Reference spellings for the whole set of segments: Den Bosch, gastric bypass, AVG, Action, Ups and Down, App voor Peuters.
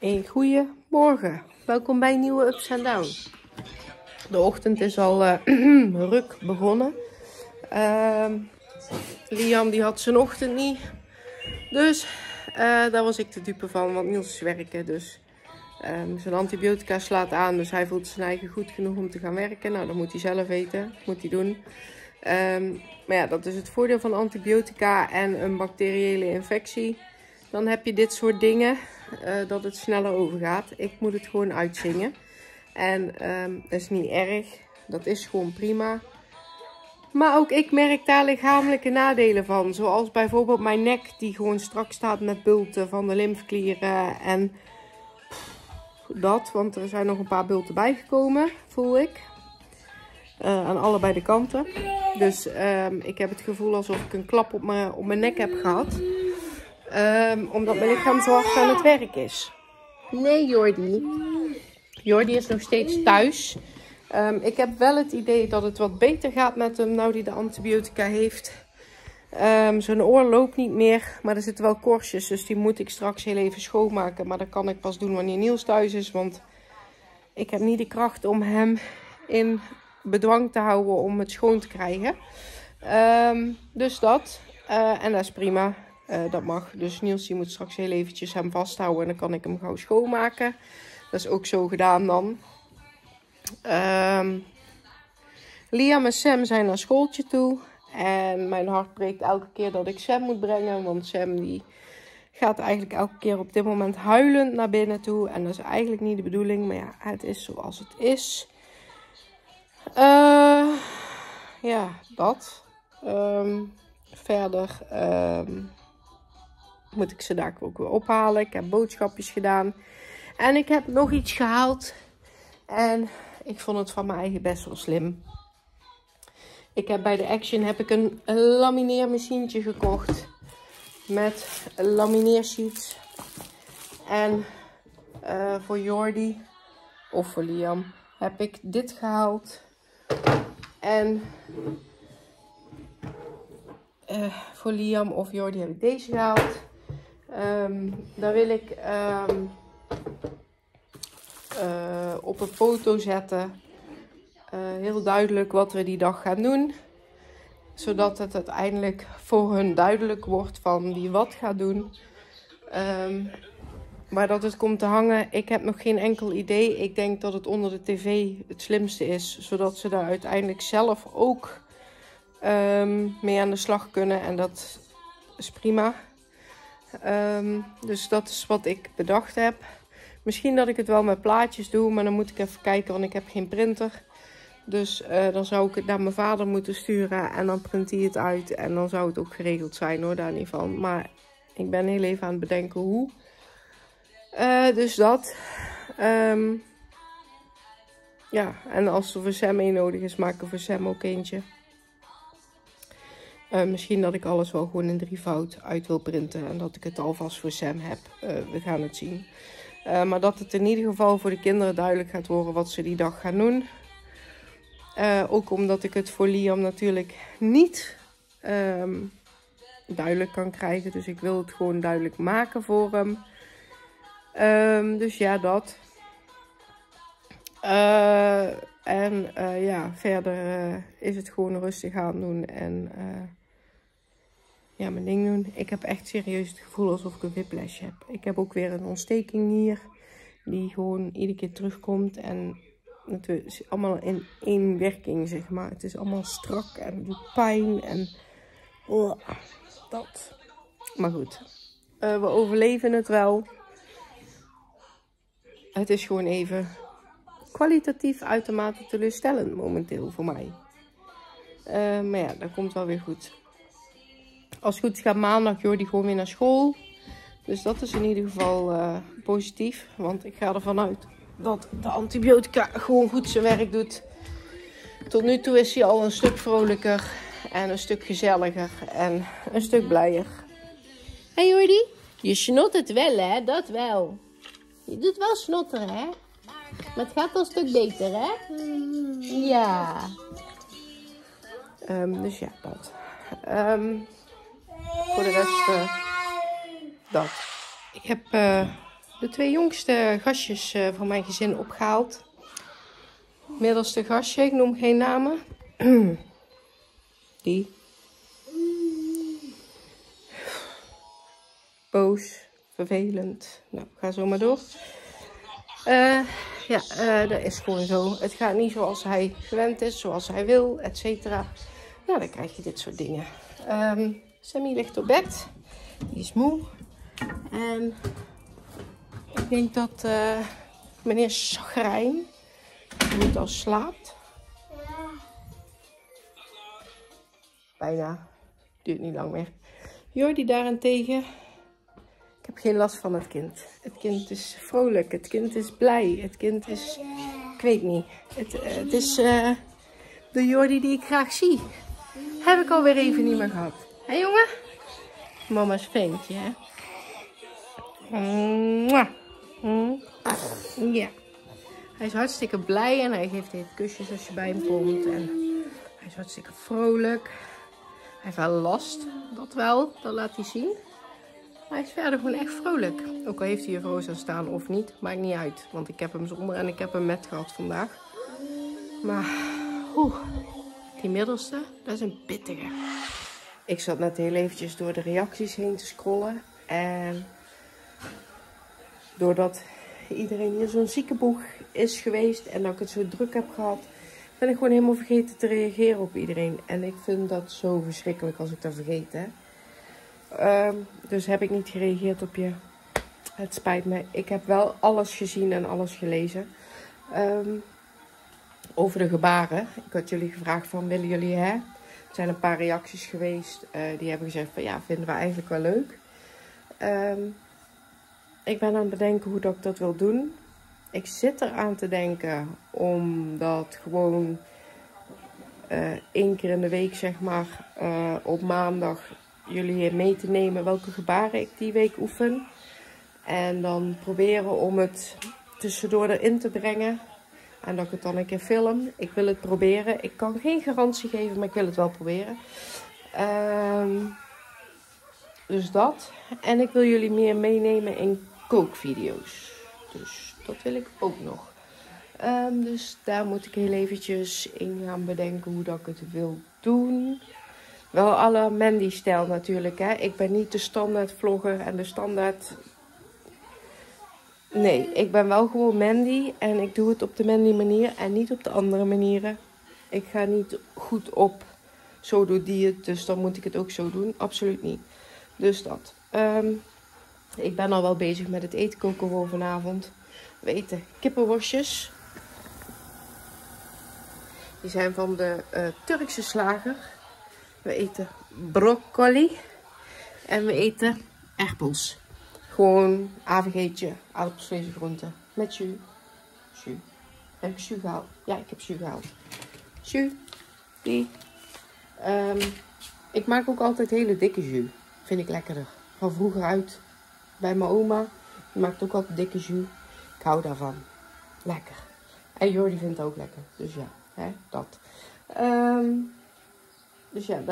Een goeie morgen. Welkom bij een nieuwe Ups and Down. De ochtend is al ruk begonnen. Liam die had zijn ochtend niet. Dus daar was ik de dupe van, want Niels is werken. Dus zijn antibiotica slaat aan, dus hij voelt zijn eigen goed genoeg om te gaan werken. Nou, dat moet hij zelf weten. Dat moet hij doen. Maar ja, dat is het voordeel van antibiotica en een bacteriële infectie. Dan heb je dit soort dingen, dat het sneller overgaat. Ik moet het gewoon uitzingen. En dat is niet erg. Dat is gewoon prima. Maar ook ik merk daar lichamelijke nadelen van. Zoals bijvoorbeeld mijn nek die gewoon strak staat met bulten van de lymfeklieren. En dat, want er zijn nog een paar bulten bijgekomen, voel ik. Aan allebei de kanten. Dus ik heb het gevoel alsof ik een klap op mijn nek heb gehad. Omdat mijn lichaam zo hard aan het werk is. Nee, Jordi. Jordi is nog steeds thuis. Ik heb wel het idee dat het wat beter gaat met hem, nou die de antibiotica heeft. Zijn oor loopt niet meer, maar er zitten wel korstjes, dus die moet ik straks heel even schoonmaken. Maar dat kan ik pas doen wanneer Niels thuis is, want ik heb niet de kracht om hem in bedwang te houden om het schoon te krijgen. Dus dat, en dat is prima. Dat mag. Dus Niels die moet straks heel eventjes hem vasthouden en dan kan ik hem gauw schoonmaken. Dat is ook zo gedaan dan. Liam en Sam zijn naar schooltje toe. En mijn hart breekt elke keer dat ik Sam moet brengen. Want Sam die gaat eigenlijk elke keer op dit moment huilend naar binnen toe. En dat is eigenlijk niet de bedoeling. Maar ja, het is zoals het is. Ja, dat. Verder... moet ik ze daar ook weer ophalen. Ik heb boodschapjes gedaan. En ik heb nog iets gehaald. En ik vond het van mijn eigen best wel slim. Ik heb bij de Action een lamineermachientje gekocht. Met lamineersheets. En voor Jordi. Of voor Liam. Heb ik dit gehaald. En... voor Liam of Jordi heb ik deze gehaald. Daar wil ik op een foto zetten. Heel duidelijk wat we die dag gaan doen. Zodat het uiteindelijk voor hun duidelijk wordt van wie wat gaat doen. Maar dat het komt te hangen, ik heb nog geen enkel idee. Ik denk dat het onder de tv het slimste is. Zodat ze daar uiteindelijk zelf ook... mee aan de slag kunnen en dat is prima. Dus dat is wat ik bedacht heb. Misschien dat ik het wel met plaatjes doe, maar dan moet ik even kijken, want ik heb geen printer. Dus dan zou ik het naar mijn vader moeten sturen en dan print hij het uit en dan zou het ook geregeld zijn hoor, daar niet van. Maar ik ben heel even aan het bedenken hoe. Dus dat. Ja, en als er voor Sam één nodig is, maak ik er voor Sam ook eentje. Misschien dat ik alles wel gewoon in 3-fout uit wil printen. En dat ik het alvast voor Sam heb. We gaan het zien. Maar dat het in ieder geval voor de kinderen duidelijk gaat worden wat ze die dag gaan doen. Ook omdat ik het voor Liam natuurlijk niet duidelijk kan krijgen. Dus ik wil het gewoon duidelijk maken voor hem. Dus ja, dat. Ja, verder is het gewoon rustig aan doen en ja, mijn ding doen. Ik heb echt serieus het gevoel alsof ik een whiplash heb. Ik heb ook weer een ontsteking hier, die gewoon iedere keer terugkomt. En het is allemaal in één werking, zeg maar. Het is allemaal strak en het doet pijn en dat. Maar goed, we overleven het wel. Het is gewoon even... kwalitatief uitermate teleurstellend momenteel voor mij. Maar ja, dat komt wel weer goed. Als het goed gaat maandag Jordi gewoon weer naar school. Dus dat is in ieder geval positief. Want ik ga ervan uit dat de antibiotica gewoon goed zijn werk doet. Tot nu toe is hij al een stuk vrolijker. En een stuk gezelliger. En een stuk blijer. Hé Jordi? Je snottert wel hè, dat wel. Je doet wel snotteren hè. Maar het gaat al een stuk beter, hè? Ja. Dus ja, dat. Voor de rest, dat. Ik heb de twee jongste gastjes van mijn gezin opgehaald. Middels de gastje, ik noem geen namen. Die. Boos, vervelend. Nou, ga zo maar door. Dat is gewoon zo. Het gaat niet zoals hij gewend is, zoals hij wil, et cetera. Nou, dan krijg je dit soort dingen. Sammy ligt op bed. Die is moe. En ik denk dat meneer Sagrijn niet al slaapt. Ja. Bijna. Duurt niet lang meer. Jordi daarentegen... Ik heb geen last van het kind. Het kind is vrolijk. Het kind is blij. Het kind is... Ik weet niet. Het is de Jordi die ik graag zie. Heb ik alweer even niet meer gehad. Hé jongen? Mama's ventje, hè? Ja. Hij is hartstikke blij en hij geeft even kusjes als je bij hem komt. En hij is hartstikke vrolijk. Hij heeft wel last. Dat wel. Dat laat hij zien. Maar hij is verder gewoon echt vrolijk. Ook al heeft hij er roos aan staan of niet, maakt niet uit. Want ik heb hem zonder en ik heb hem met gehad vandaag. Maar, die middelste, dat is een pittige. Ik zat net heel eventjes door de reacties heen te scrollen. En doordat iedereen hier zo'n ziekenboeg is geweest en dat ik het zo druk heb gehad, ben ik gewoon helemaal vergeten te reageren op iedereen. En ik vind dat zo verschrikkelijk als ik dat vergeet, hè. Dus heb ik niet gereageerd op je. Het spijt me. Ik heb wel alles gezien en alles gelezen. Over de gebaren. Ik had jullie gevraagd van willen jullie hè? Er zijn een paar reacties geweest. Die hebben gezegd van ja, vinden we eigenlijk wel leuk. Ik ben aan het bedenken hoe dat ik dat wil doen. Ik zit eraan te denken om dat gewoon 1 keer in de week zeg maar op maandag... jullie mee te nemen welke gebaren ik die week oefen. En dan proberen om het tussendoor erin te brengen. En dat ik het dan een keer film. Ik wil het proberen. Ik kan geen garantie geven, maar ik wil het wel proberen. Dus dat. En ik wil jullie meer meenemen in kookvideo's. Dus dat wil ik ook nog. Dus daar moet ik heel eventjes in gaan bedenken hoe dat ik het wil doen. Wel alle Mandy-stijl natuurlijk, hè. Ik ben niet de standaard vlogger en de standaard... Nee, ik ben wel gewoon Mandy en ik doe het op de Mandy-manier en niet op de andere manieren. Ik ga niet goed op, zo doet die het, dus dan moet ik het ook zo doen. Absoluut niet. Dus dat. Ik ben al wel bezig met het eetkoken voor vanavond. We eten kippenworstjes. Die zijn van de Turkse slager. We eten broccoli en we eten erpels. Gewoon AVG'tje, aardappelsvlees en groenten. Met jus. Heb ik jus gehaald? Ja, ik heb jus gehaald. Jus. Die. Ik maak ook altijd hele dikke jus. Vind ik lekkerder. Van vroeger uit bij mijn oma. Die maakt ook altijd dikke jus. Ik hou daarvan. Lekker. En Jordi vindt het ook lekker. Dus ja, hè, dat. Dus ja,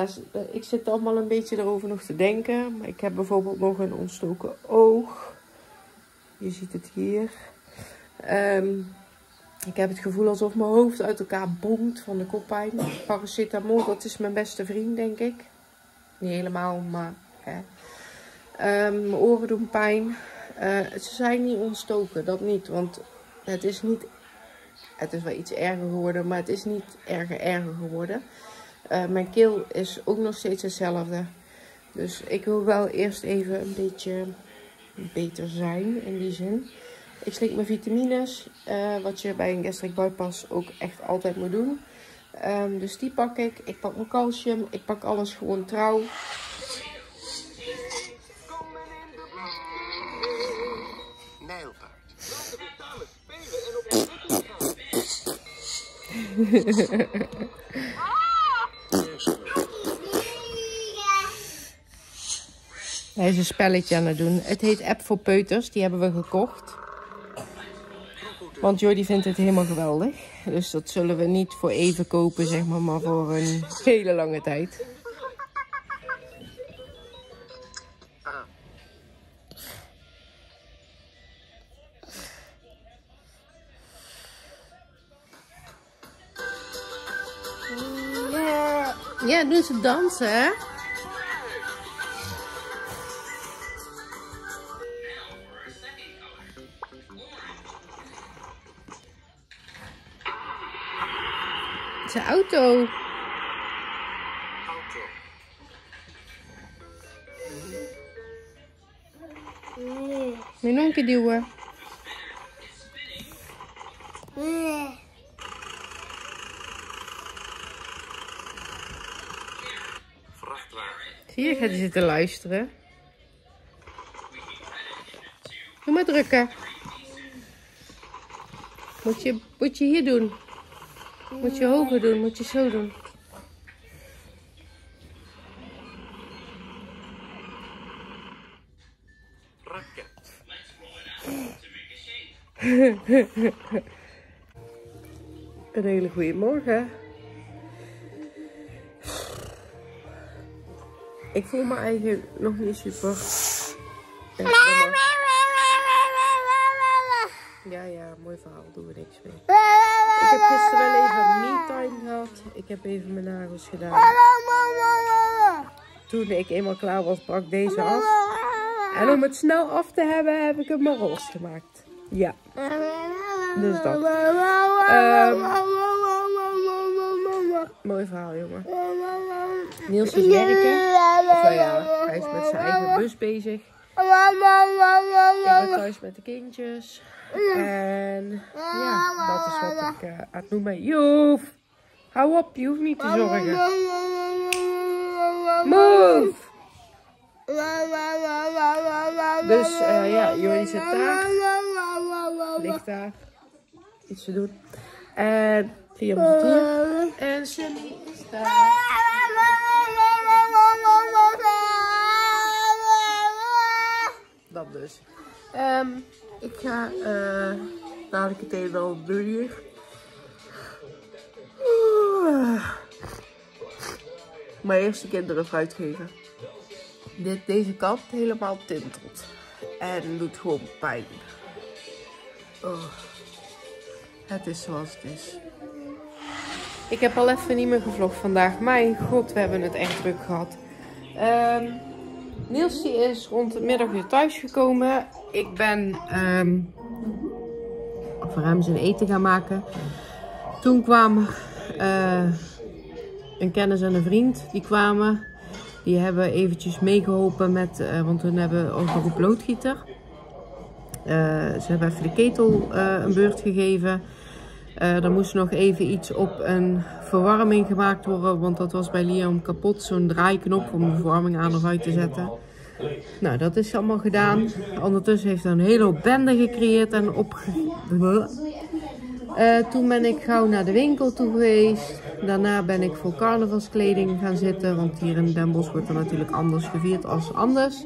ik zit allemaal een beetje erover nog te denken. Maar ik heb bijvoorbeeld nog een ontstoken oog. Je ziet het hier. Ik heb het gevoel alsof mijn hoofd uit elkaar bonkt van de koppijn. Paracetamol, dat is mijn beste vriend, denk ik. Niet helemaal, maar... Hè. Mijn oren doen pijn. Ze zijn niet ontstoken, dat niet. Want het is niet... Het is wel iets erger geworden, maar het is niet erger geworden. Mijn keel is ook nog steeds hetzelfde. Dus ik wil wel eerst even een beetje beter zijn in die zin. Ik slik mijn vitamines. Wat je bij een gastric bypass ook echt altijd moet doen. Dus die pak ik. Ik pak mijn calcium. Ik pak alles gewoon trouw. Hij is een spelletje aan het doen. Het heet App voor Peuters. Die hebben we gekocht. Want Jordi vindt het helemaal geweldig. Dus dat zullen we niet voor even kopen, zeg maar voor een hele lange tijd. Ja, doen ze dansen, hè? Zijn auto. Moet je nog een keer duwen? Zie je, gaat hij zitten luisteren. Doe maar drukken. Moet je hier doen. Moet je hoger doen, moet je zo doen. Een hele goede morgen. Ik voel me eigenlijk nog niet super. Ja, mooi verhaal, doen we niks mee. Ik heb gisteren wel even me-time gehad. Ik heb even mijn nagels gedaan. Toen ik eenmaal klaar was, brak deze af. En om het snel af te hebben, heb ik hem maar roze gemaakt. Ja. Dus dat. Mooi verhaal, jongen. Niels is werken. Of nou ja, hij is met zijn eigen bus bezig. Ik ben thuis met de kindjes. En ja, dat is wat ik aan het doen ben. Joef! Hou op, je hoeft niet te zorgen. Move! Dus ja, Jordi zit daar. Ligt daar. Iets te doen. En Lia moet doen. En Sunny is daar. Dat dus. Ik ga dadelijk het even wel doen hier. Maar eerst de kinderen fruit geven. Deze kat helemaal tintelt. En doet gewoon pijn. Oh. Het is zoals het is. Ik heb al even niet meer gevlogd vandaag. Mijn god, we hebben het echt druk gehad. Niels die is rond het middag weer thuis gekomen. Ik ben voor hem zijn eten gaan maken. Toen kwam een kennis en een vriend. Die kwamen. Die hebben eventjes meegeholpen met, want toen hebben we ook nog een loodgieter. Ze hebben even de ketel een beurt gegeven. Er moest nog even iets op een verwarming gemaakt worden, want dat was bij Liam kapot. Zo'n draaiknop om de verwarming aan of uit te zetten. Nou, dat is allemaal gedaan. Ondertussen heeft hij een hele hoop bende gecreëerd en toen ben ik gauw naar de winkel toe geweest. Daarna ben ik voor carnavalskleding gaan zitten, want hier in Den Bosch wordt er natuurlijk anders gevierd als anders.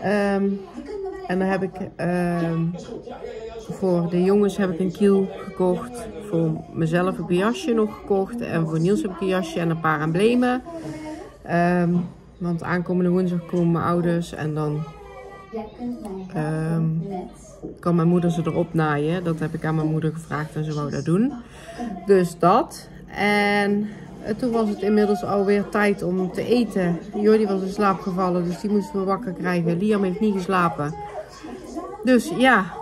En dan heb ik voor de jongens heb ik een kiel gekocht. Voor mezelf heb ik een jasje nog gekocht. En voor Niels heb ik een jasje en een paar emblemen. Want aankomende woensdag komen mijn ouders. En dan kan mijn moeder ze erop naaien. Dat heb ik aan mijn moeder gevraagd en ze wou dat doen. Dus dat. En toen was het inmiddels alweer tijd om te eten. Jordi was in slaap gevallen, dus die moesten we wakker krijgen. Liam heeft niet geslapen. Dus ja,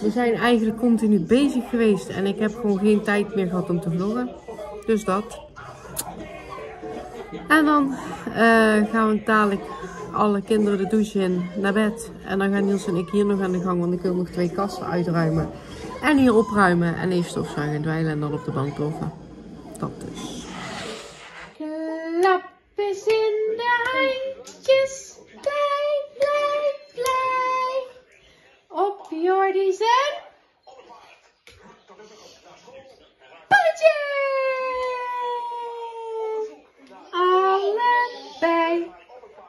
we zijn eigenlijk continu bezig geweest. En ik heb gewoon geen tijd meer gehad om te vloggen. Dus dat. En dan gaan we dadelijk alle kinderen de douche in, naar bed. En dan gaan Niels en ik hier nog aan de gang, want ik wil nog 2 kasten uitruimen. En hier opruimen en even stofzuigen en dweilen en dan op de bank ploffen. Dat dus. Klapjes in de handjes, blij, blij, blij. Op Jordi zijn polletje. Allebei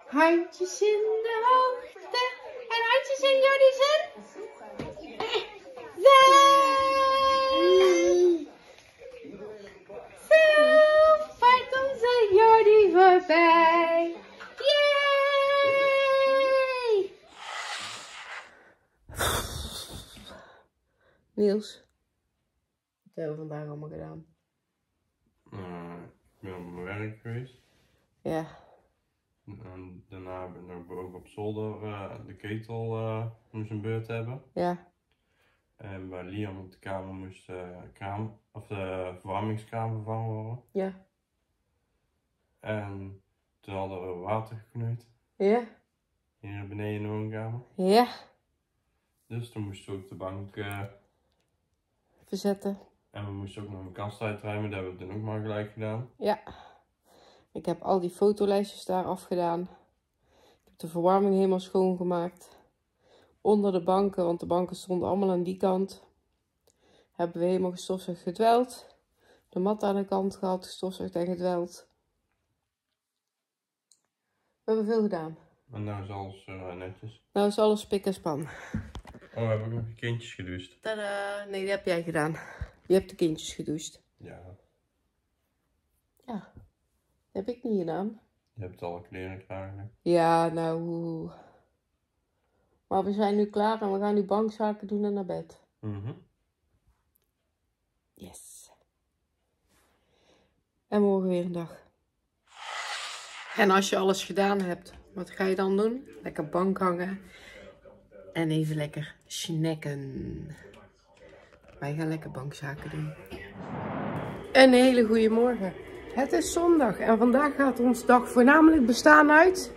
handjes in de hoogte en handjes in Jordi zijn zij. Zo vaart onze Jordi voorbij. Yay! Niels, wat hebben we vandaag allemaal gedaan? Ik ben op mijn werk geweest. Ja. En daarna hebben we ook op zolder de ketel moest een beurt hebben. Ja. En bij Liam op de kamer moest de verwarmingskraam vervangen worden. Ja. En toen hadden we water geknoeid. Ja. Hier beneden in de woonkamer. Ja. Dus toen moesten we ook de bank verzetten. En we moesten ook nog een kast uitruimen, dat hebben we dan ook maar gelijk gedaan. Ja. Ik heb al die fotolijstjes daar afgedaan. Ik heb de verwarming helemaal schoongemaakt. Onder de banken, want de banken stonden allemaal aan die kant. Hebben we helemaal gestofzuigd en gedweld. De mat aan de kant gehad, gestofzuigd en gedweld. We hebben veel gedaan. En nou is alles netjes. Nou is alles pik en span. Oh, we hebben ook nog de kindjes gedoucht. Tadaa! Nee, dat heb jij gedaan. Je hebt de kindjes gedoucht. Ja. Ja. Heb ik niet gedaan. Je hebt alle kleren klaar, hè? Ja, nou... Maar we zijn nu klaar en we gaan nu bankzaken doen en naar bed. Mm-hmm. Yes. En morgen weer een dag. En als je alles gedaan hebt, wat ga je dan doen? Lekker bank hangen. En even lekker snacken. Wij gaan lekker bankzaken doen. Een hele goede morgen. Het is zondag en vandaag gaat ons dag voornamelijk bestaan uit...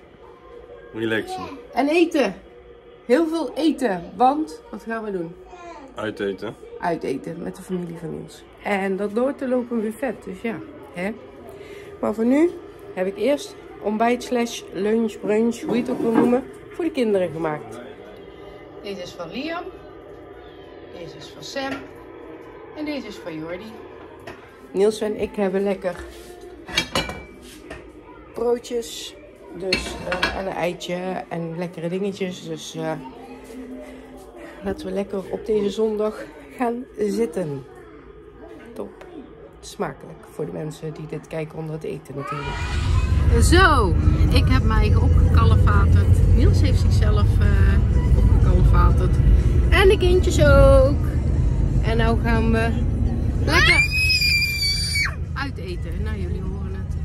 relaxen. En eten. Heel veel eten. Want, wat gaan we doen? Uiteten. Uiteten met de familie van ons. En dat loopt te lopen een buffet, dus ja. Hè? Maar voor nu heb ik eerst ontbijt slash lunch, brunch, hoe je het ook wil noemen, voor de kinderen gemaakt. Deze is van Liam. Deze is van Sam. En deze is van Jordi. Niels en ik hebben lekker broodjes dus, en een eitje en lekkere dingetjes. Dus laten we lekker op deze zondag gaan zitten. Top. Smakelijk voor de mensen die dit kijken onder het eten natuurlijk. Zo, ik heb mij eigen opgekalefaterd. Niels heeft zichzelf opgekalefaterd. En de kindjes ook. En nou gaan we lekker uiteten. Nou, jullie horen het.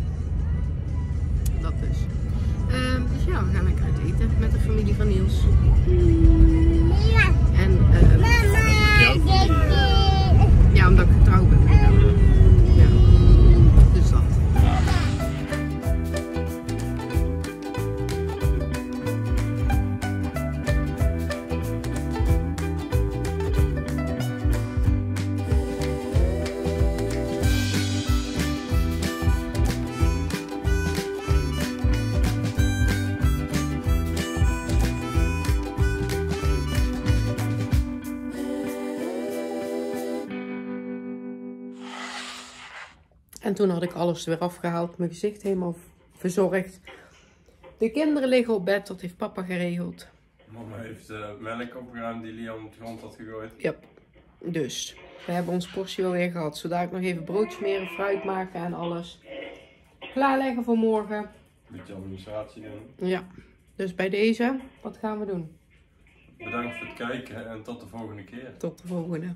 Dat dus. Dus ja, we gaan lekker uiteten met de familie van Niels. En ja, omdat ik getrouwd ben. Ja, dus dat. En toen had ik alles weer afgehaald, mijn gezicht helemaal verzorgd. De kinderen liggen op bed, dat heeft papa geregeld. Mama heeft melk opgeruimd die Liam op de grond had gegooid. Ja, dus we hebben ons portie alweer gehad. Zodra ik nog even brood smeren, fruit maken en alles klaarleggen voor morgen. Beetje administratie doen. Ja, dus bij deze, wat gaan we doen? Bedankt voor het kijken en tot de volgende keer. Tot de volgende.